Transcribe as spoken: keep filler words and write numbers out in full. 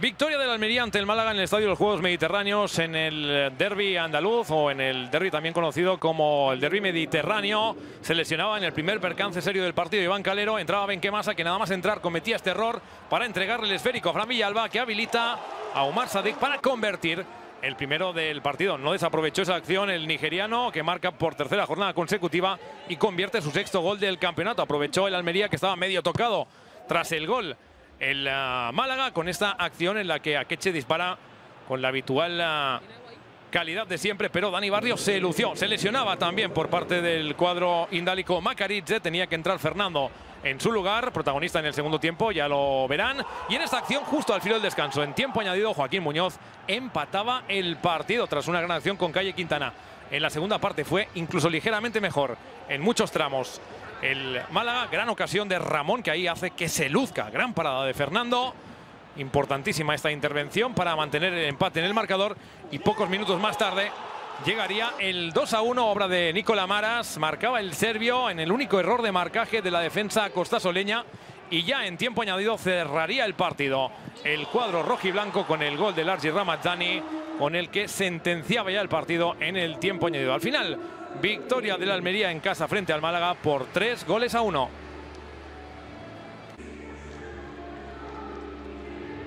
Victoria del Almería ante el Málaga en el Estadio de los Juegos Mediterráneos, en el Derby Andaluz, o en el Derby también conocido como el Derby Mediterráneo. Se lesionaba en el primer percance serio del partido Iván Calero. Entraba Benkemasa, que nada más entrar cometía este error para entregarle el esférico a Fran Villalba, que habilita a Omar Sadiq para convertir el primero del partido. No desaprovechó esa acción el nigeriano, que marca por tercera jornada consecutiva y convierte su sexto gol del campeonato. Aprovechó el Almería, que estaba medio tocado tras el gol. El uh, Málaga, con esta acción en la que Aketxe dispara con la habitual uh, calidad de siempre, pero Dani Barrio se lució. Se lesionaba también por parte del cuadro indálico Makaridze. Tenía que entrar Fernando en su lugar, protagonista en el segundo tiempo, ya lo verán. Y en esta acción, justo al filo del descanso, en tiempo añadido, Joaquín Muñoz empataba el partido tras una gran acción con Calle Quintana. En la segunda parte fue incluso ligeramente mejor en muchos tramos el Málaga. Gran ocasión de Ramón, que ahí hace que se luzca. Gran parada de Fernando. Importantísima esta intervención para mantener el empate en el marcador. Y pocos minutos más tarde llegaría el dos a uno, obra de Nicola Maras. Marcaba el serbio en el único error de marcaje de la defensa costasoleña. Y ya en tiempo añadido cerraría el partido el cuadro rojiblanco con el gol de Largi Ramazani, con el que sentenciaba ya el partido en el tiempo añadido. Al final, victoria del Almería en casa frente al Málaga por tres goles a uno.